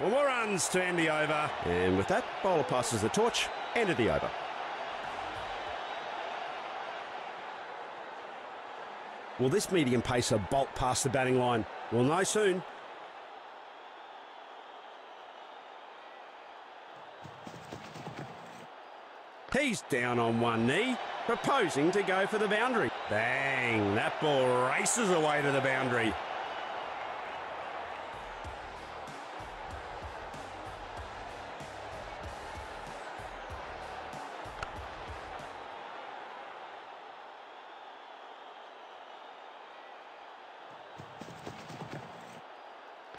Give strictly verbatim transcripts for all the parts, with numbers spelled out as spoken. Four more runs to end the over. And with that, bowler passes the torch, end of the over. Will this medium pacer bolt past the batting line? We'll know soon. He's down on one knee, proposing to go for the boundary. Bang! That ball races away to the boundary.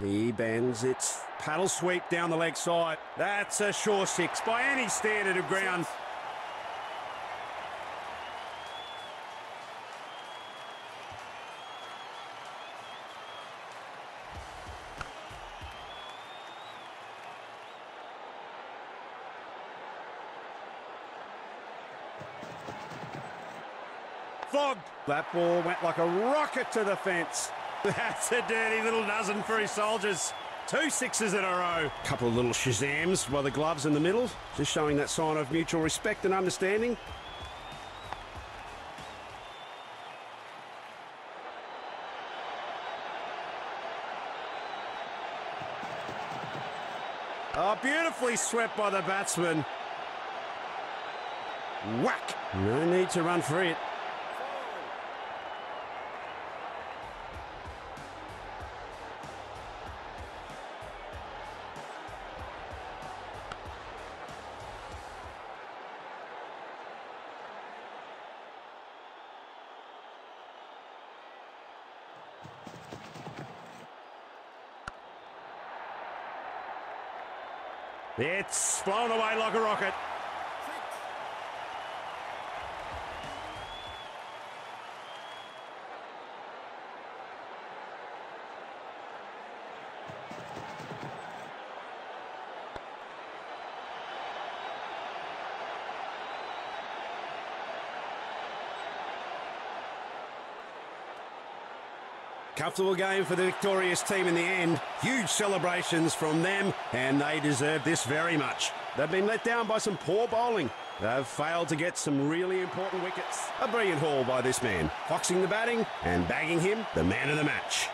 He bends its paddle sweep down the leg side. That's a sure six by any standard of ground. Flogged. That ball went like a rocket to the fence. That's a dirty little dozen for his soldiers. Two sixes in a row. Couple of little shazams by the gloves in the middle. Just showing that sign of mutual respect and understanding. Oh, beautifully swept by the batsman. Whack. No need to run for it. It's blown away like a rocket. Comfortable game for the victorious team in the end. Huge celebrations from them, and they deserve this very much. They've been let down by some poor bowling. They've failed to get some really important wickets. A brilliant haul by this man, foxing the batting and bagging him the man of the match.